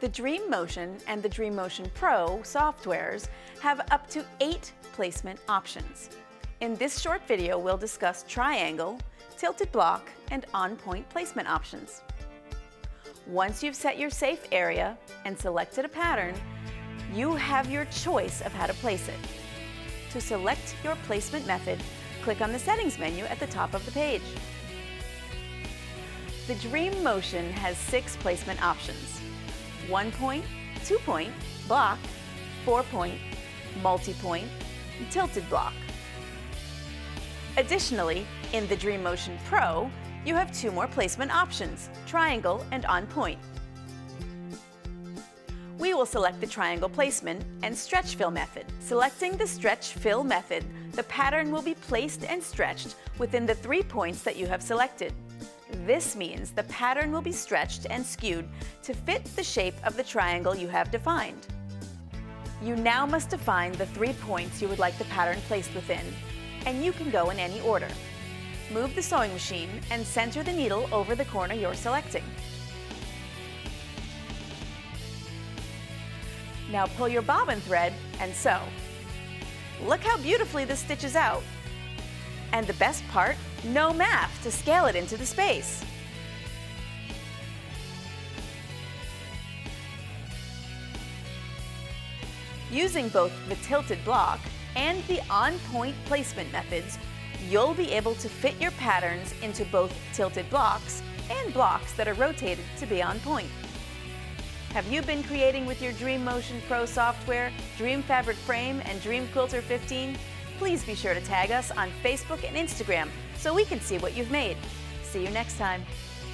The Dream Motion and the Dream Motion Pro softwares have up to 8 placement options. In this short video, we'll discuss triangle, tilted block, and on-point placement options. Once you've set your safe area and selected a pattern, you have your choice of how to place it. To select your placement method, click on the Settings menu at the top of the page. The Dream Motion has 6 placement options: 1 point, 2 point, block, 4 point, multi-point, and tilted block. Additionally, in the Dream Motion Pro, you have 2 more placement options, triangle and on point. We will select the triangle placement and stretch fill method. Selecting the stretch fill method, the pattern will be placed and stretched within the 3 points that you have selected. This means the pattern will be stretched and skewed to fit the shape of the triangle you have defined. You now must define the 3 points you would like the pattern placed within, and you can go in any order. Move the sewing machine and center the needle over the corner you're selecting. Now pull your bobbin thread and sew. Look how beautifully this stitches out. And the best part, no math to scale it into the space. Using both the tilted block and the on-point placement methods, you'll be able to fit your patterns into both tilted blocks and blocks that are rotated to be on point. Have you been creating with your Dream Motion Pro software, Dream Fabric Frame, and Dream Quilter 15? Please be sure to tag us on Facebook and Instagram so we can see what you've made. See you next time.